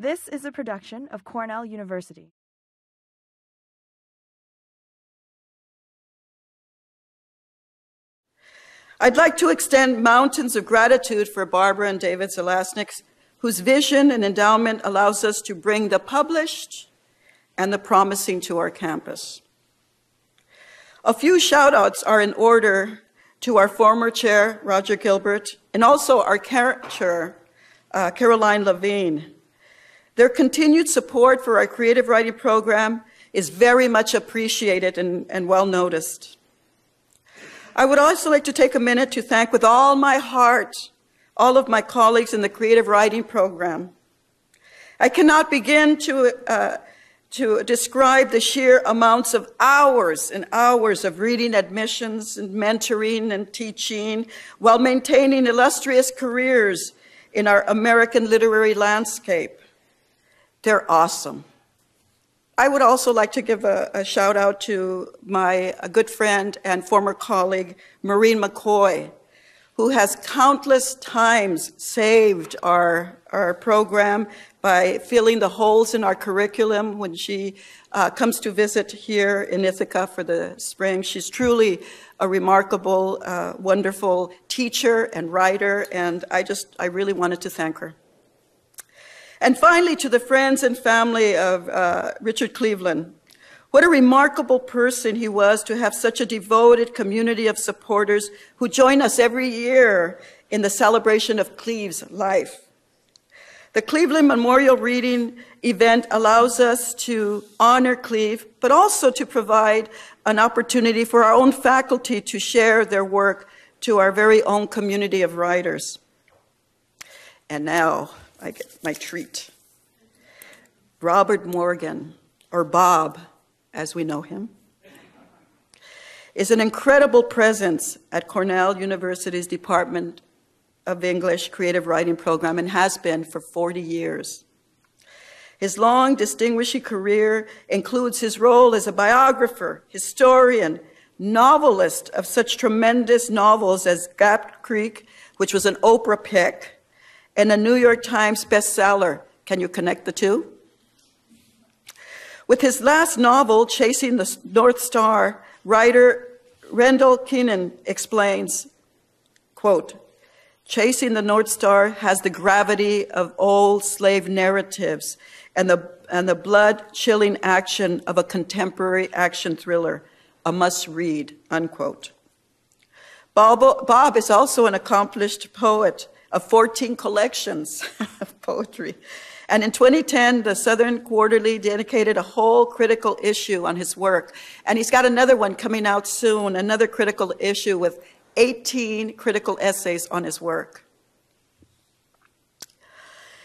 This is a production of Cornell University. I'd like to extend mountains of gratitude for Barbara and David Zalaznick, whose vision and endowment allows us to bring the published and the promising to our campus. A few shout-outs are in order to our former chair, Roger Gilbert, and also our current chair, Caroline Levine. Their continued support for our creative writing program is very much appreciated and well noticed. I would also like to take a minute to thank with all my heart all of my colleagues in the creative writing program. I cannot begin to describe the sheer amounts of hours and hours of reading admissions and mentoring and teaching while maintaining illustrious careers in our American literary landscape. They're awesome. I would also like to give a shout out to my good friend and former colleague, Maureen McCoy, who has countless times saved our program by filling the holes in our curriculum when she comes to visit here in Ithaca for the spring. She's truly a remarkable, wonderful teacher and writer, and I really wanted to thank her. And finally, to the friends and family of Richard Cleaveland. What a remarkable person he was to have such a devoted community of supporters who join us every year in the celebration of Cleave's life. The Cleaveland Memorial Reading event allows us to honor Cleave, but also to provide an opportunity for our own faculty to share their work to our very own community of writers. And now, I get my treat. Robert Morgan, or Bob, as we know him, is an incredible presence at Cornell University's Department of English Creative Writing Program and has been for 40 years. His long, distinguished career includes his role as a biographer, historian, novelist of such tremendous novels as Gap Creek, which was an Oprah pick, and a New York Times bestseller. Can you connect the two? With his last novel, Chasing the North Star, writer Randall Kenan explains, quote, "Chasing the North Star has the gravity of old slave narratives and the blood-chilling action of a contemporary action thriller, a must-read," unquote. Bob is also an accomplished poet of 14 collections of poetry. And in 2010, the Southern Quarterly dedicated a whole critical issue on his work. And he's got another one coming out soon, another critical issue with 18 critical essays on his work.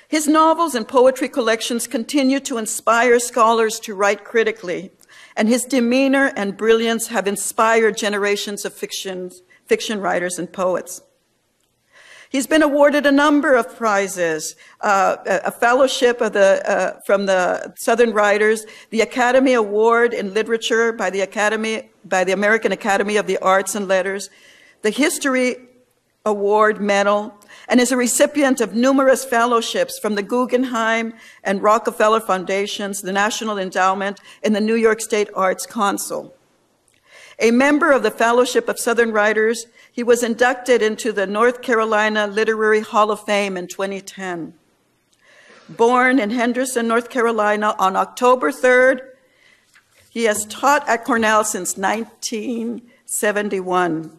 His novels and poetry collections continue to inspire scholars to write critically, and his demeanor and brilliance have inspired generations of fiction writers and poets. He's been awarded a number of prizes, a fellowship of from the Southern Writers, the Academy Award in Literature by the American Academy of the Arts and Letters, the History Award Medal, and is a recipient of numerous fellowships from the Guggenheim and Rockefeller Foundations, the National Endowment, and the New York State Arts Council. A member of the Fellowship of Southern Writers, he was inducted into the North Carolina Literary Hall of Fame in 2010. Born in Henderson, North Carolina on October 3rd, he has taught at Cornell since 1971.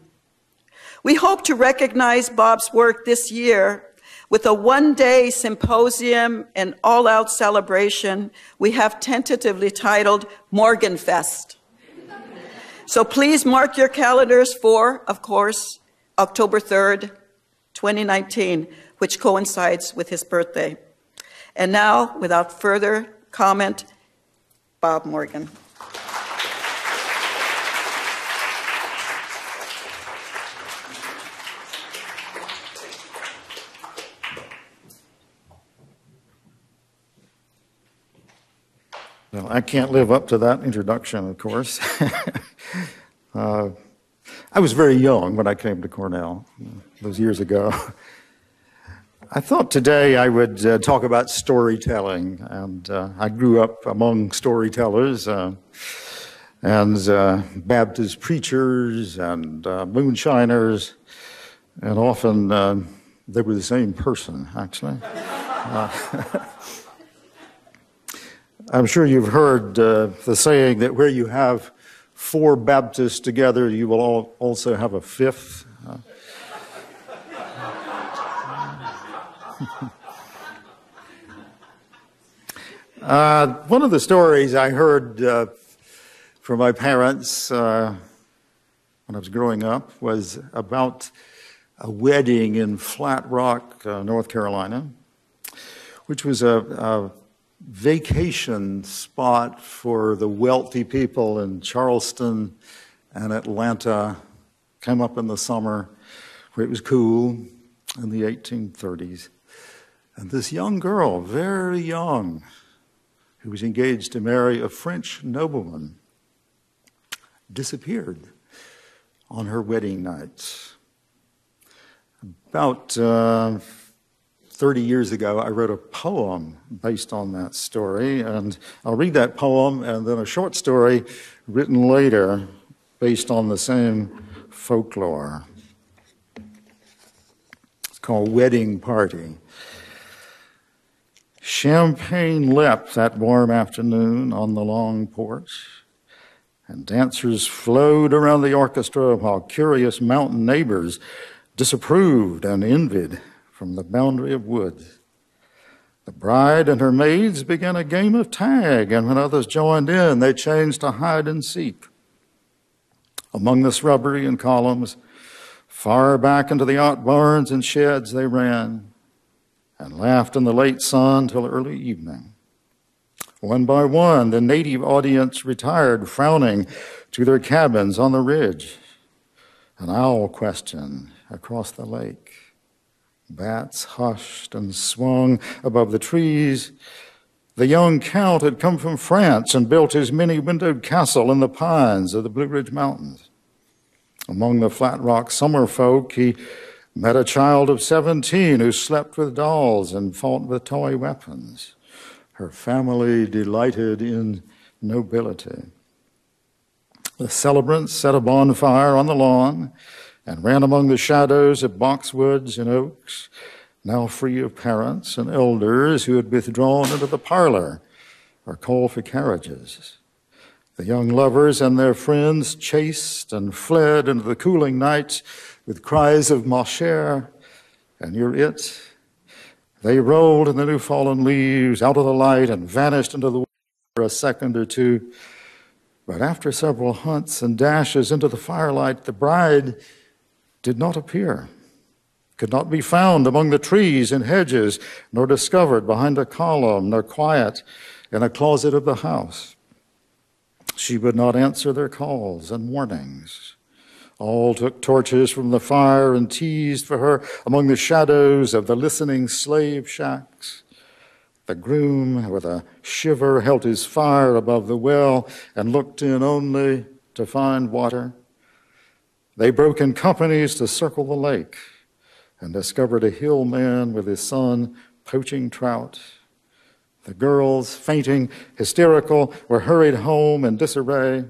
We hope to recognize Bob's work this year with a one-day symposium and all-out celebration we have tentatively titled Morgan Fest. So please mark your calendars for, of course, October 3rd, 2019, which coincides with his birthday. And now, without further comment, Bob Morgan. Well, I can't live up to that introduction, of course. I was very young when I came to Cornell those years ago. I thought today I would talk about storytelling, and I grew up among storytellers and Baptist preachers and moonshiners, and often they were the same person, actually. I'm sure you've heard the saying that where you have four Baptists together, you will also have a fifth. One of the stories I heard from my parents when I was growing up was about a wedding in Flat Rock, North Carolina, which was a vacation spot for the wealthy people in Charleston and Atlanta. Came up in the summer where it was cool in the 1830s. And this young girl, very young, who was engaged to marry a French nobleman, disappeared on her wedding night. About 30 years ago, I wrote a poem based on that story, and I'll read that poem and then a short story written later based on the same folklore. It's called Wedding Party. Champagne leapt that warm afternoon on the long porch, and dancers flowed around the orchestra while curious mountain neighbors disapproved and envied from the boundary of wood. The bride and her maids began a game of tag, and when others joined in, they changed to hide and seek. Among the shrubbery and columns, far back into the out barns and sheds they ran, and laughed in the late sun till early evening. One by one, the native audience retired, frowning, to their cabins on the ridge. An owl questioned across the lake. Bats hushed and swung above the trees. The young count had come from France and built his many-windowed castle in the pines of the Blue Ridge Mountains. Among the Flat Rock summer folk, he met a child of 17 who slept with dolls and fought with toy weapons. Her family delighted in nobility. The celebrants set a bonfire on the lawn and ran among the shadows of boxwoods and oaks, now free of parents and elders who had withdrawn into the parlor or called for carriages. The young lovers and their friends chased and fled into the cooling night with cries of "Ma chère," and "You're it." They rolled in the new fallen leaves out of the light and vanished into the water for a second or two. But after several hunts and dashes into the firelight, the bride did not appear, could not be found among the trees and hedges, nor discovered behind a column, nor quiet in a closet of the house. She would not answer their calls and warnings. All took torches from the fire and teased for her among the shadows of the listening slave shacks. The groom, with a shiver, held his fire above the well and looked in only to find water. They broke in companies to circle the lake and discovered a hill man with his son poaching trout. The girls, fainting, hysterical, were hurried home in disarray.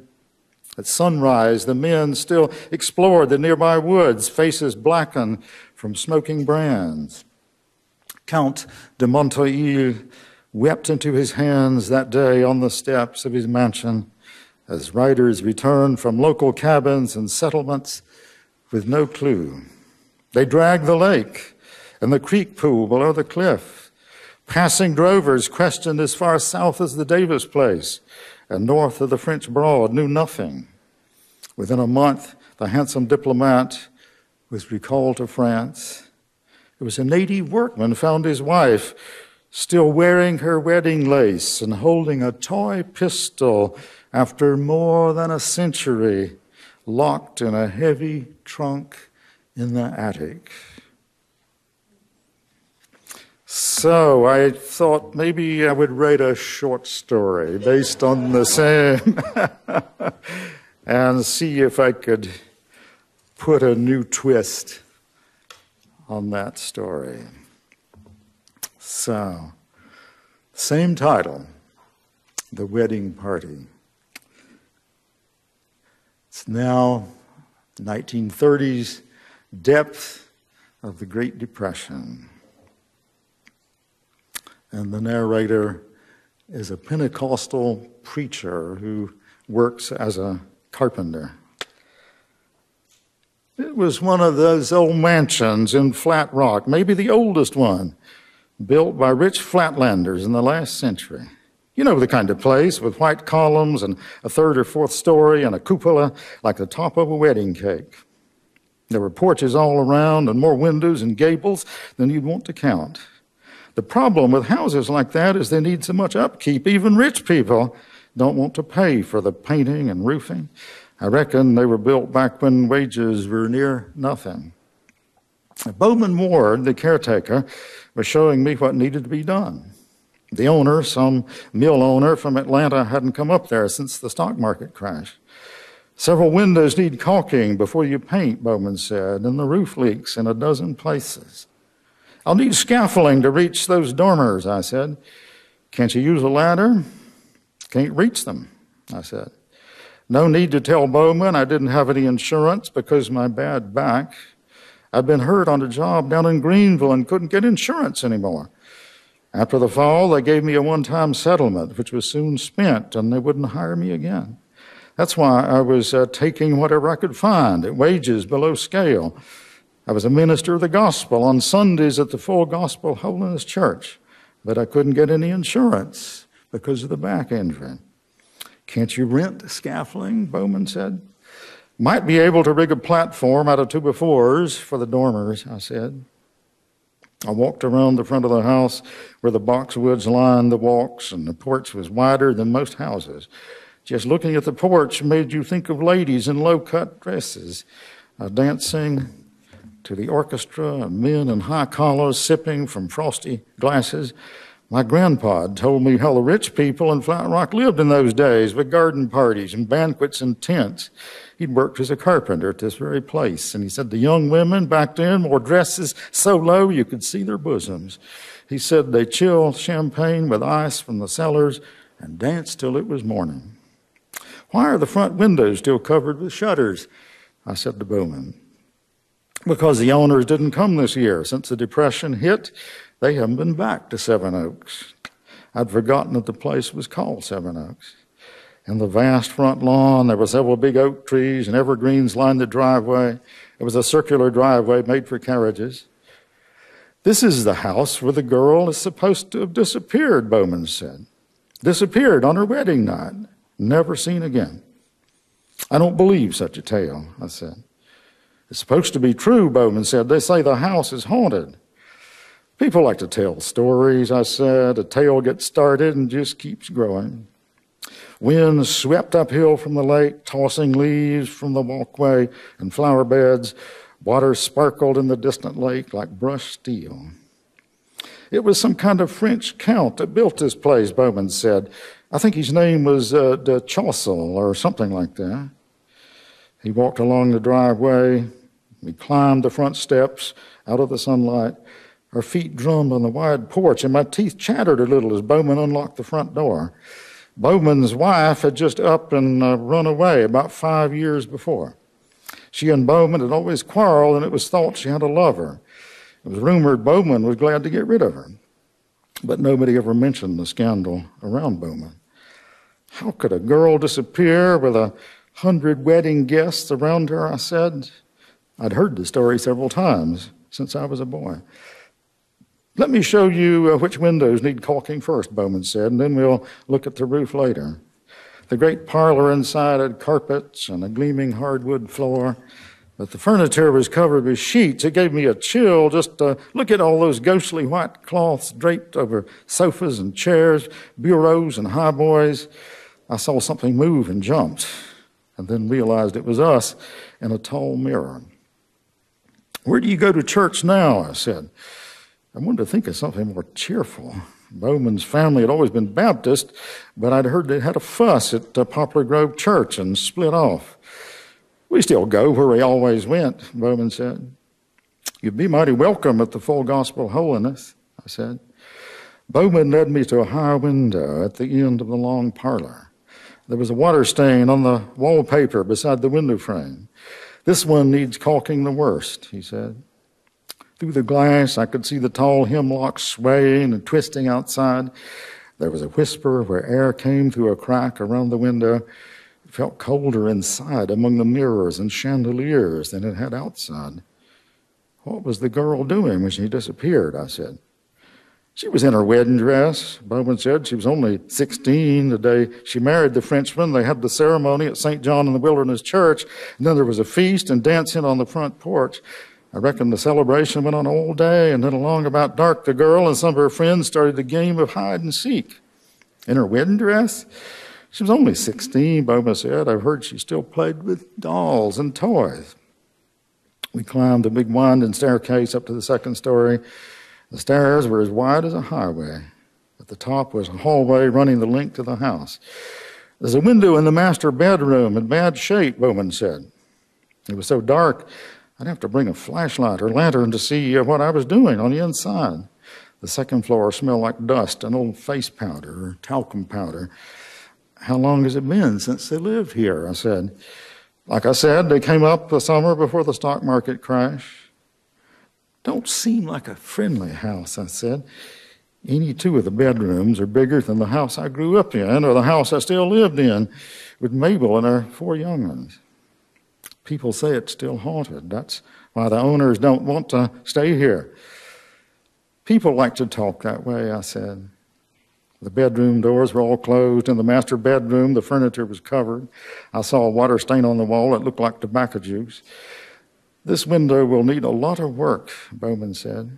At sunrise, the men still explored the nearby woods, faces blackened from smoking brands. Count de Montreuil wept into his hands that day on the steps of his mansion as writers returned from local cabins and settlements with no clue. They dragged the lake and the creek pool below the cliff. Passing drovers questioned as far south as the Davis place, and north of the French Broad, knew nothing. Within a month, the handsome diplomat was recalled to France. It was a native workman found his wife, still wearing her wedding lace and holding a toy pistol after more than a century, locked in a heavy trunk in the attic. So I thought maybe I would write a short story based on the same and see if I could put a new twist on that story. So, same title, The Wedding Party. It's now 1930s, depth of the Great Depression. And the narrator is a Pentecostal preacher who works as a carpenter. It was one of those old mansions in Flat Rock, maybe the oldest one, built by rich flatlanders in the last century. You know the kind of place, with white columns and a third or fourth story and a cupola like the top of a wedding cake. There were porches all around and more windows and gables than you'd want to count. The problem with houses like that is they need so much upkeep, even rich people don't want to pay for the painting and roofing. I reckon they were built back when wages were near nothing. Bowman Ward, the caretaker, was showing me what needed to be done. The owner, some mill owner from Atlanta, hadn't come up there since the stock market crash. Several windows need caulking before you paint, Bowman said, and the roof leaks in a dozen places. I'll need scaffolding to reach those dormers, I said. Can't you use a ladder? Can't reach them, I said. No need to tell Bowman I didn't have any insurance because of my bad back. I'd been hurt on a job down in Greenville and couldn't get insurance anymore. After the fall, they gave me a one-time settlement, which was soon spent, and they wouldn't hire me again. That's why I was taking whatever I could find at wages below scale. I was a minister of the gospel on Sundays at the Full Gospel Holiness Church, but I couldn't get any insurance because of the back injury. Can't you rent scaffolding, Bowman said. Might be able to rig a platform out of two-by-fours for the dormers, I said. I walked around the front of the house where the boxwoods lined the walks, and the porch was wider than most houses. Just looking at the porch made you think of ladies in low-cut dresses, dancing to the orchestra, and men in high collars sipping from frosty glasses. My grandpa had told me how the rich people in Flat Rock lived in those days, with garden parties and banquets and tents. He'd worked as a carpenter at this very place, and he said the young women back then wore dresses so low you could see their bosoms. He said they chilled champagne with ice from the cellars and danced till it was morning. Why are the front windows still covered with shutters? I said to Bowman. Because the owners didn't come this year. Since the Depression hit, they haven't been back to Seven Oaks. I'd forgotten that the place was called Seven Oaks. In the vast front lawn, there were several big oak trees and evergreens lined the driveway. It was a circular driveway made for carriages. This is the house where the girl is supposed to have disappeared, Bowman said. Disappeared on her wedding night, never seen again. I don't believe such a tale, I said. It's supposed to be true, Bowman said. They say the house is haunted. People like to tell stories, I said. A tale gets started and just keeps growing. Winds swept uphill from the lake, tossing leaves from the walkway and flower beds. Water sparkled in the distant lake like brushed steel. It was some kind of French count that built this place, Bowman said. I think his name was de Chaussel or something like that. He walked along the driveway. We climbed the front steps out of the sunlight. Our feet drummed on the wide porch, and my teeth chattered a little as Bowman unlocked the front door. Bowman's wife had just up and run away about 5 years before. She and Bowman had always quarreled, and it was thought she had a lover. It was rumored Bowman was glad to get rid of her, but nobody ever mentioned the scandal around Bowman. How could a girl disappear with a 100 wedding guests around her, I said. I'd heard the story several times since I was a boy. Let me show you which windows need caulking first, Bowman said, and then we'll look at the roof later. The great parlor inside had carpets and a gleaming hardwood floor, but the furniture was covered with sheets. It gave me a chill just to look at all those ghostly white cloths draped over sofas and chairs, bureaus and highboys. I saw something move and jumped, and then realized it was us in a tall mirror. Where do you go to church now? I said. I wanted to think of something more cheerful. Bowman's family had always been Baptist, but I'd heard they had a fuss at Poplar Grove Church and split off. We still go where we always went, Bowman said. You'd be mighty welcome at the Full Gospel Holiness, I said. Bowman led me to a high window at the end of the long parlor. There was a water stain on the wallpaper beside the window frame. "This one needs caulking the worst," he said. Through the glass, I could see the tall hemlocks swaying and twisting outside. There was a whisper where air came through a crack around the window. It felt colder inside among the mirrors and chandeliers than it had outside. "What was the girl doing when she disappeared?" I said. "She was in her wedding dress," Bowman said. "She was only 16 the day she married the Frenchman. They had the ceremony at St. John in the Wilderness Church, and then there was a feast and dancing on the front porch. I reckon the celebration went on all day, and then along about dark the girl and some of her friends started a game of hide and seek." "In her wedding dress?" "She was only 16, Bowman said. I've heard she still played with dolls and toys." We climbed the big winding staircase up to the second story. The stairs were as wide as a highway. At the top was a hallway running the length of the house. "There's a window in the master bedroom in bad shape," Bowman said. "It was so dark, I'd have to bring a flashlight or lantern to see what I was doing on the inside. The second floor smelled like dust and old face powder or talcum powder." "How long has it been since they lived here?" I said. "Like I said, they came up the summer before the stock market crash." "Don't seem like a friendly house," I said. "Any two of the bedrooms are bigger than the house I grew up in, or the house I still lived in with Mabel and her four young ones. People say it's still haunted. That's why the owners don't want to stay here." "People like to talk that way," I said. The bedroom doors were all closed. In the master bedroom, the furniture was covered. I saw a water stain on the wall. It looked like tobacco juice. "This window will need a lot of work," Bowman said.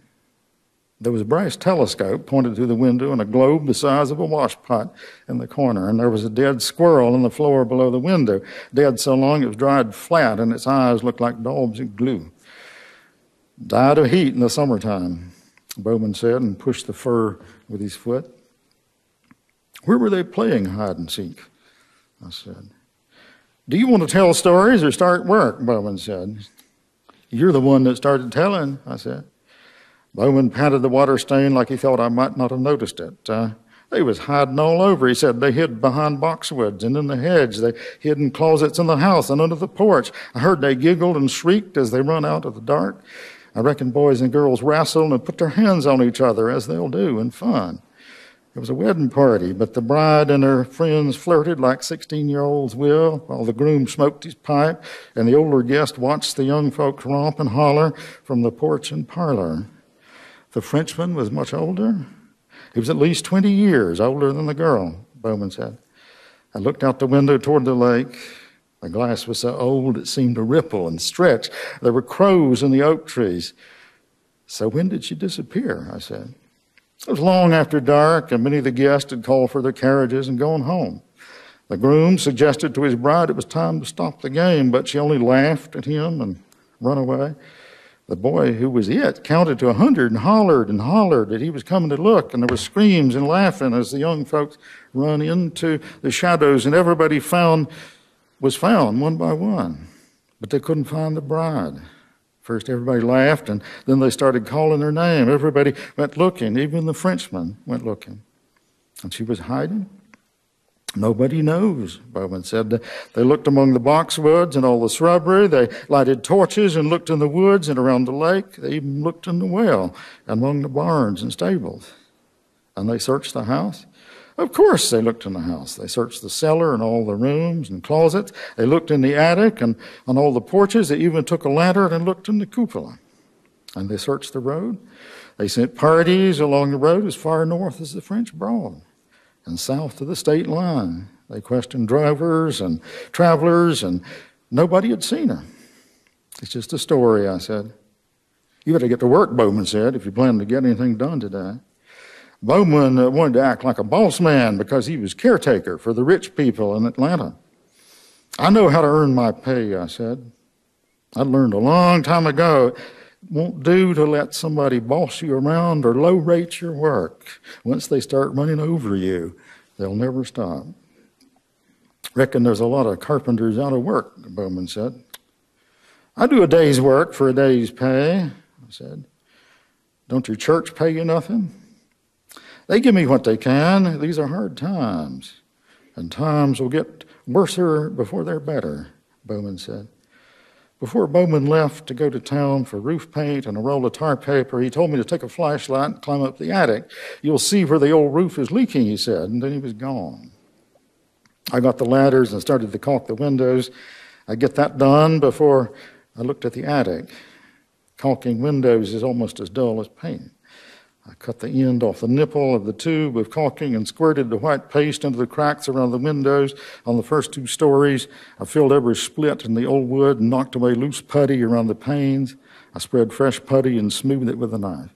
There was a brass telescope pointed through the window and a globe the size of a washpot in the corner, and there was a dead squirrel on the floor below the window, dead so long it was dried flat and its eyes looked like daubs of glue. "Died of heat in the summertime," Bowman said, and pushed the fur with his foot. "Where were they playing hide and seek?" I said. "Do you want to tell stories or start work?" Bowman said. "You're the one that started telling," I said. Bowman patted the water stain like he thought I might not have noticed it. "They was hiding all over," he said. "They hid behind boxwoods and in the hedge. They hid in closets in the house and under the porch. I heard they giggled and shrieked as they run out of the dark. I reckon boys and girls wrestled and put their hands on each other, as they'll do in fun. It was a wedding party, but the bride and her friends flirted like 16-year-olds will, while the groom smoked his pipe, and the older guest watched the young folks romp and holler from the porch and parlor. The Frenchman was much older. He was at least 20 years older than the girl," Bowman said. I looked out the window toward the lake. The glass was so old it seemed to ripple and stretch. There were crows in the oak trees. "So when did she disappear?" I said. "It was long after dark, and many of the guests had called for their carriages and gone home. The groom suggested to his bride it was time to stop the game, but she only laughed at him and run away. The boy who was it counted to 100 and hollered that he was coming to look, and there were screams and laughing as the young folks run into the shadows, and everybody was found one by one. But they couldn't find the bride. First, everybody laughed, and then they started calling her name. Everybody went looking. Even the Frenchman went looking. And she was hiding? Nobody knows," Bowman said. "They looked among the boxwoods and all the shrubbery. They lighted torches and looked in the woods and around the lake. They even looked in the well and among the barns and stables." "And they searched the house?" "Of course they looked in the house. They searched the cellar and all the rooms and closets. They looked in the attic and on all the porches. They even took a lantern and looked in the cupola. And they searched the road. They sent parties along the road as far north as the French Broad and south to the state line. They questioned drivers and travelers, and nobody had seen her." "It's just a story," I said. "You better get to work," Bowman said, "if you plan to get anything done today." Bowman wanted to act like a boss man because he was caretaker for the rich people in Atlanta. "I know how to earn my pay," I said. "I learned a long time ago it won't do to let somebody boss you around or low rate your work. Once they start running over you, they'll never stop." "Reckon there's a lot of carpenters out of work," Bowman said. "I do a day's work for a day's pay," I said. "Don't your church pay you nothing?" They give me what they can. These are hard times, and times will get worse before they're better, Bowman said. Before Bowman left to go to town for roof paint and a roll of tar paper, he told me to take a flashlight and climb up the attic. You'll see where the old roof is leaking, he said, and then he was gone. I got the ladders and started to caulk the windows. I'd get that done before I looked at the attic. Caulking windows is almost as dull as paint. I cut the end off the nipple of the tube of caulking and squirted the white paste into the cracks around the windows on the first two stories. I filled every split in the old wood and knocked away loose putty around the panes. I spread fresh putty and smoothed it with a knife.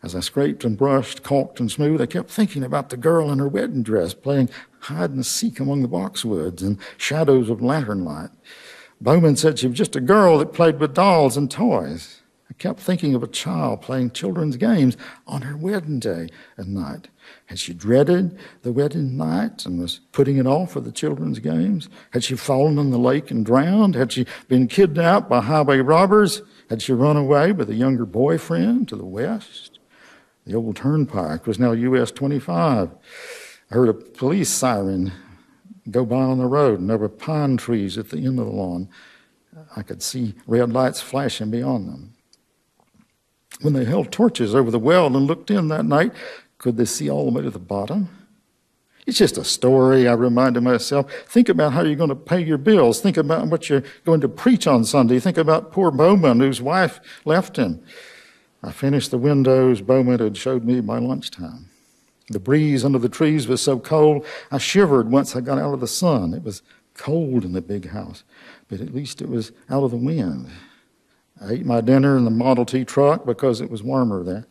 As I scraped and brushed, caulked and smoothed, I kept thinking about the girl in her wedding dress playing hide-and-seek among the boxwoods and shadows of lantern light. Bowman said she was just a girl that played with dolls and toys. I kept thinking of a child playing children's games on her wedding day and night. Had she dreaded the wedding night and was putting it off for the children's games? Had she fallen in the lake and drowned? Had she been kidnapped by highway robbers? Had she run away with a younger boyfriend to the west? The old turnpike was now US 25. I heard a police siren go by on the road, and there were pine trees at the end of the lawn. I could see red lights flashing beyond them. When they held torches over the well and looked in that night, could they see all the way to the bottom? It's just a story, I reminded myself. Think about how you're going to pay your bills. Think about what you're going to preach on Sunday. Think about poor Bowman, whose wife left him. I finished the windows Bowman had showed me by lunchtime. The breeze under the trees was so cold, I shivered once I got out of the sun. It was cold in the big house, but at least it was out of the wind. I ate my dinner in the Model T truck because it was warmer there.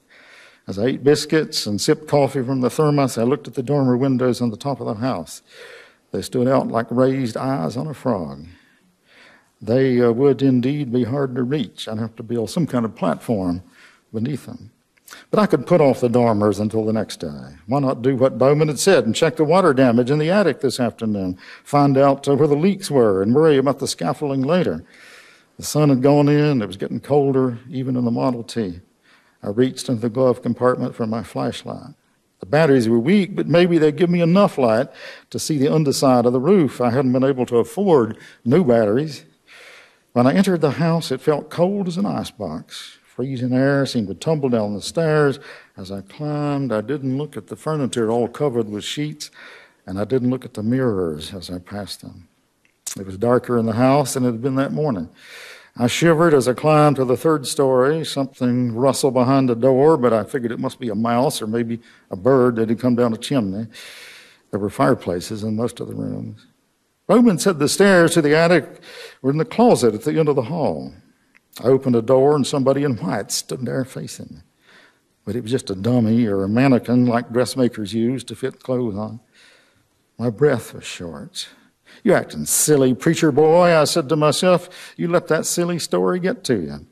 As I ate biscuits and sipped coffee from the thermos, I looked at the dormer windows on the top of the house. They stood out like raised eyes on a frog. They would indeed be hard to reach. I'd have to build some kind of platform beneath them. But I could put off the dormers until the next day. Why not do what Bowman had said and check the water damage in the attic this afternoon, find out where the leaks were, and worry about the scaffolding later? The sun had gone in. It was getting colder, even in the Model T. I reached into the glove compartment for my flashlight. The batteries were weak, but maybe they'd give me enough light to see the underside of the roof. I hadn't been able to afford new batteries. When I entered the house, it felt cold as an icebox. Freezing air seemed to tumble down the stairs. As I climbed, I didn't look at the furniture all covered with sheets, and I didn't look at the mirrors as I passed them. It was darker in the house than it had been that morning. I shivered as I climbed to the third story. Something rustled behind the door, but I figured it must be a mouse or maybe a bird that had come down a chimney. There were fireplaces in most of the rooms. Bowman said the stairs to the attic were in the closet at the end of the hall. I opened a door, and somebody in white stood there facing me. But it was just a dummy or a mannequin like dressmakers use to fit clothes on. My breath was short. "You're acting silly, preacher boy," I said to myself. "You let that silly story get to you."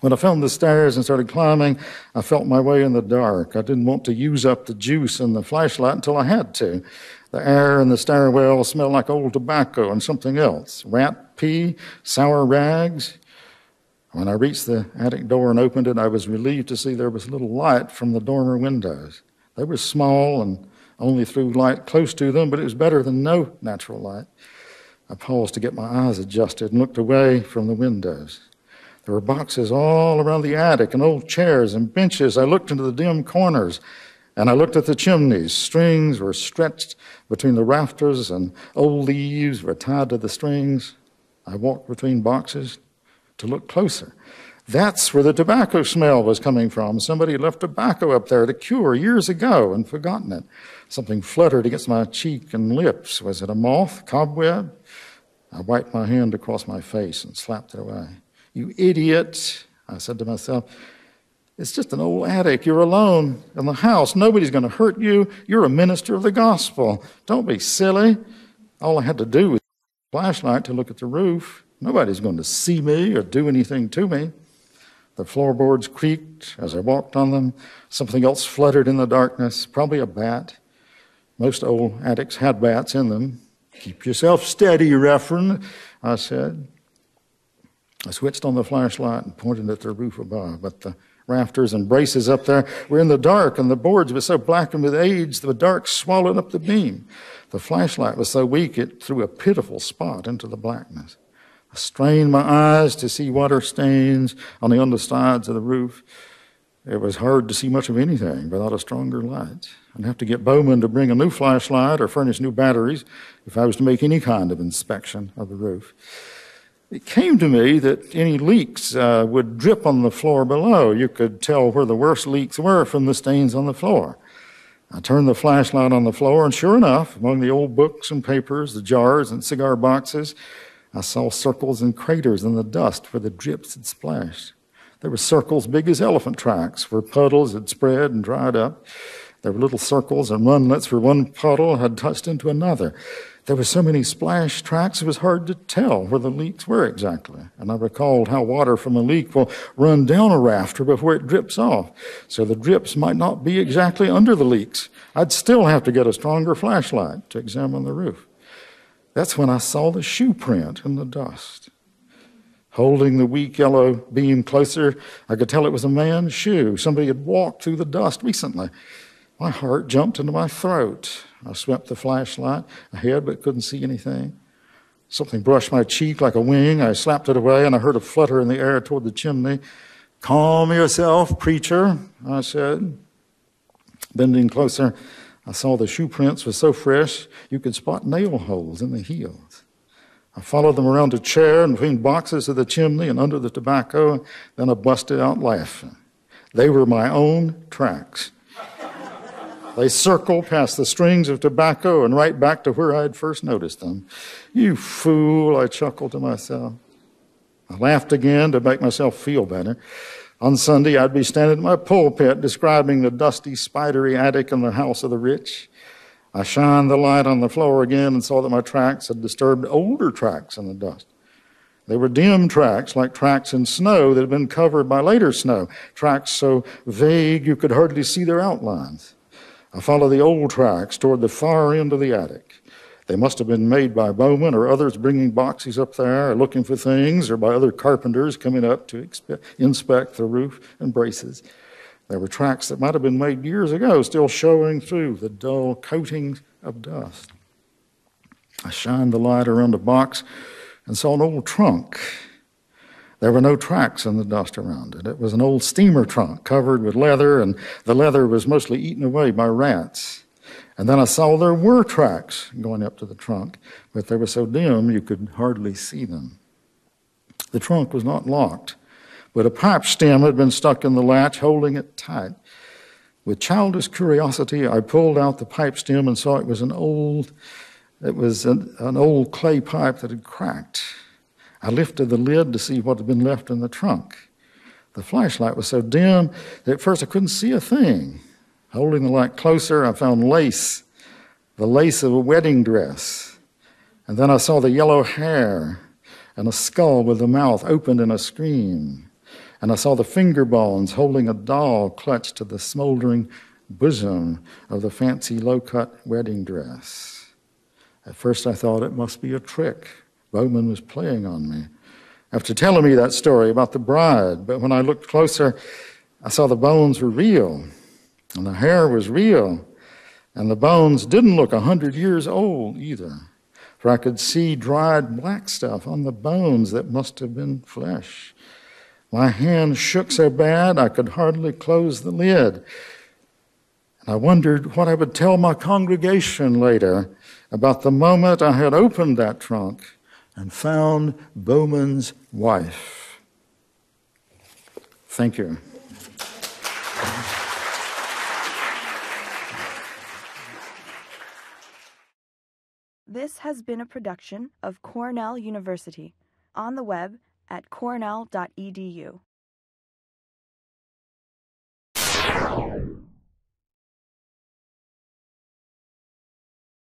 When I found the stairs and started climbing, I felt my way in the dark. I didn't want to use up the juice in the flashlight until I had to. The air in the stairwell smelled like old tobacco and something else, rat pee, sour rags. When I reached the attic door and opened it, I was relieved to see there was little light from the dormer windows. They were small and only threw light close to them, but it was better than no natural light. I paused to get my eyes adjusted and looked away from the windows. There were boxes all around the attic and old chairs and benches. I looked into the dim corners, and I looked at the chimneys. Strings were stretched between the rafters, and old leaves were tied to the strings. I walked between boxes to look closer. That's where the tobacco smell was coming from. Somebody left tobacco up there to cure years ago and forgotten it. Something fluttered against my cheek and lips. Was it a moth, cobweb? I wiped my hand across my face and slapped it away. "You idiot," I said to myself. "It's just an old attic. You're alone in the house. Nobody's going to hurt you. You're a minister of the gospel. Don't be silly." All I had to do was use a flashlight to look at the roof. Nobody's going to see me or do anything to me. The floorboards creaked as I walked on them. Something else fluttered in the darkness, probably a bat. Most old attics had bats in them. "Keep yourself steady, Reverend," I said. I switched on the flashlight and pointed at the roof above, but the rafters and braces up there. We're in the dark, and the boards were so blackened with age, the dark swallowed up the beam. The flashlight was so weak, it threw a pitiful spot into the blackness. I strained my eyes to see water stains on the undersides of the roof. It was hard to see much of anything without a stronger light. I'd have to get Bowman to bring a new flashlight or furnish new batteries if I was to make any kind of inspection of the roof. It came to me that any leaks would drip on the floor below. You could tell where the worst leaks were from the stains on the floor. I turned the flashlight on the floor, and sure enough, among the old books and papers, the jars and cigar boxes, I saw circles and craters in the dust where the drips had splashed. There were circles big as elephant tracks where puddles had spread and dried up. There were little circles and runlets where one puddle had touched into another. There were so many splash tracks it was hard to tell where the leaks were exactly. And I recalled how water from a leak will run down a rafter before it drips off. So the drips might not be exactly under the leaks. I'd still have to get a stronger flashlight to examine the roof. That's when I saw the shoe print in the dust. Holding the weak yellow beam closer, I could tell it was a man's shoe. Somebody had walked through the dust recently. My heart jumped into my throat. I swept the flashlight ahead but couldn't see anything. Something brushed my cheek like a wing. I slapped it away, and I heard a flutter in the air toward the chimney. "Calm yourself, preacher," I said. Bending closer, I saw the shoe prints were so fresh you could spot nail holes in the heels. I followed them around a chair and between boxes of the chimney and under the tobacco. Then I busted out laughing. They were my own tracks. They circled past the strings of tobacco and right back to where I had first noticed them. "You fool," I chuckled to myself. I laughed again to make myself feel better. On Sunday, I'd be standing at my pulpit describing the dusty, spidery attic in the house of the rich. I shined the light on the floor again and saw that my tracks had disturbed older tracks in the dust. They were dim tracks, like tracks in snow that had been covered by later snow, tracks so vague you could hardly see their outlines. I followed the old tracks toward the far end of the attic. They must have been made by Bowman or others bringing boxes up there or looking for things, or by other carpenters coming up to inspect the roof and braces. There were tracks that might have been made years ago, still showing through the dull coatings of dust. I shined the light around a box and saw an old trunk. There were no tracks in the dust around it. It was an old steamer trunk covered with leather, and the leather was mostly eaten away by rats. And then I saw there were tracks going up to the trunk, but they were so dim you could hardly see them. The trunk was not locked, but a pipe stem had been stuck in the latch, holding it tight. With childish curiosity, I pulled out the pipe stem and saw it was an old clay pipe that had cracked. I lifted the lid to see what had been left in the trunk. The flashlight was so dim that at first I couldn't see a thing. Holding the light closer, I found lace, the lace of a wedding dress. And then I saw the yellow hair and a skull with the mouth opened in a scream. And I saw the finger bones holding a doll clutched to the smoldering bosom of the fancy low-cut wedding dress. At first I thought it must be a trick. Bowman was playing on me after telling me that story about the bride. But when I looked closer, I saw the bones were real, and the hair was real, and the bones didn't look 100 years old either, for I could see dried black stuff on the bones that must have been flesh. My hand shook so bad I could hardly close the lid. And I wondered what I would tell my congregation later about the moment I had opened that trunk and found Bowman's wife. Thank you. This has been a production of Cornell University, on the web at cornell.edu.